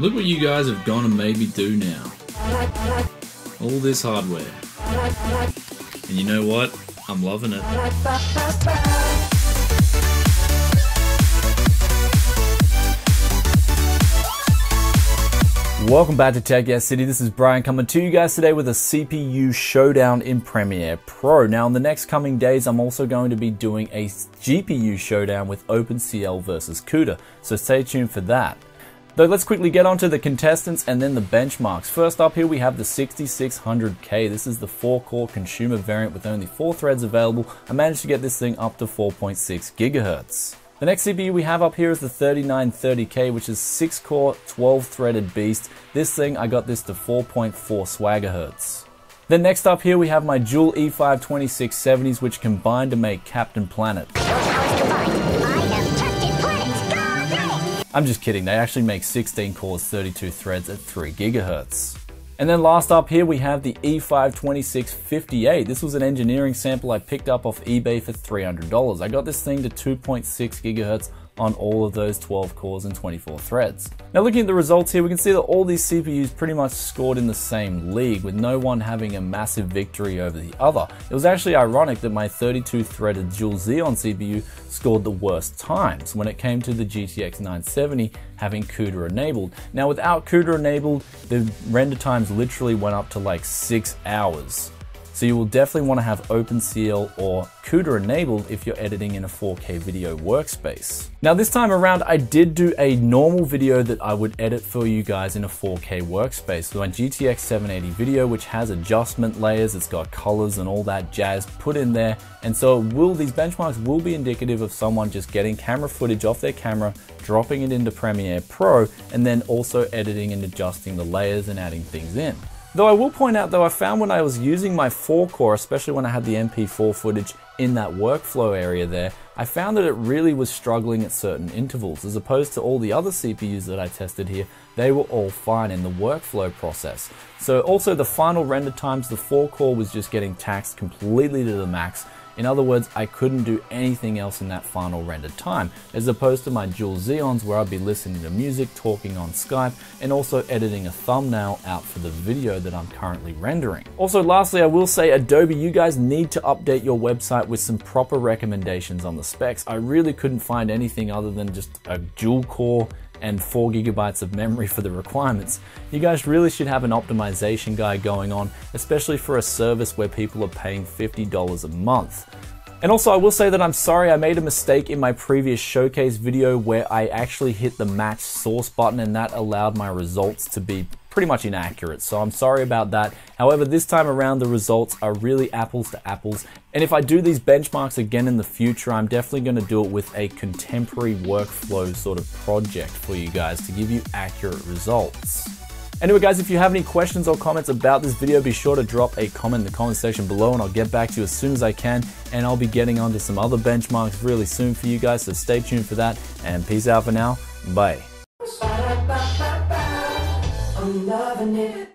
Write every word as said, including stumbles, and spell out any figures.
Look what you guys have gone and made me do now. All this hardware. And you know what? I'm loving it. Welcome back to Tech Yes City. This is Brian coming to you guys today with a C P U showdown in Premiere Pro. Now, in the next coming days, I'm also going to be doing a G P U showdown with OpenCL versus CUDA, so stay tuned for that. Though let's quickly get onto the contestants and then the benchmarks. First up here we have the sixty-six hundred K. This is the four-core consumer variant with only four threads available. I managed to get this thing up to four point six gigahertz. The next C P U we have up here is the thirty-nine thirty K, which is six-core, twelve-threaded beast. This thing, I got this to four point four swagahertz. Then next up here we have my dual E five twenty-six seventies, which combine to make Captain Planet. I'm just kidding, they actually make sixteen cores, thirty-two threads at three gigahertz. And then last up here we have the E five twenty-six fifty-eight. This was an engineering sample I picked up off eBay for three hundred dollars. I got this thing to two point six gigahertz on all of those twelve cores and twenty-four threads. Now looking at the results here, we can see that all these C P Us pretty much scored in the same league, with no one having a massive victory over the other. It was actually ironic that my thirty-two threaded dual Xeon C P U scored the worst times when it came to the G T X nine seventy having CUDA enabled. Now without CUDA enabled, the render times literally went up to like six hours. So you will definitely want to have OpenCL or CUDA enabled if you're editing in a four K video workspace. Now this time around, I did do a normal video that I would edit for you guys in a four K workspace. So my G T X seven eighty video, which has adjustment layers, it's got colors and all that jazz put in there. And so it will, these benchmarks will be indicative of someone just getting camera footage off their camera, dropping it into Premiere Pro, and then also editing and adjusting the layers and adding things in. Though I will point out, though, I found when I was using my four-core, especially when I had the M P four footage in that workflow area there, I found that it really was struggling at certain intervals, as opposed to all the other C P Us that I tested here. They were all fine in the workflow process. So also the final render times, the four-core was just getting taxed completely to the max. In other words, I couldn't do anything else in that final render time, as opposed to my dual Xeons where I'd be listening to music, talking on Skype, and also editing a thumbnail out for the video that I'm currently rendering. Also lastly, I will say Adobe, you guys need to update your website with some proper recommendations on the specs. I really couldn't find anything other than just a dual core and four gigabytes of memory for the requirements. You guys really should have an optimization guide going on, especially for a service where people are paying fifty dollars a month. And also I will say that I'm sorry, I made a mistake in my previous showcase video where I actually hit the match source button, and that allowed my results to be pretty much inaccurate, so I'm sorry about that. However, this time around the results are really apples to apples, and if I do these benchmarks again in the future, I'm definitely going to do it with a contemporary workflow sort of project for you guys to give you accurate results. Anyway guys, if you have any questions or comments about this video, be sure to drop a comment in the comment section below and I'll get back to you as soon as I can, and I'll be getting onto some other benchmarks really soon for you guys, so stay tuned for that, and peace out for now, bye. I'm loving it.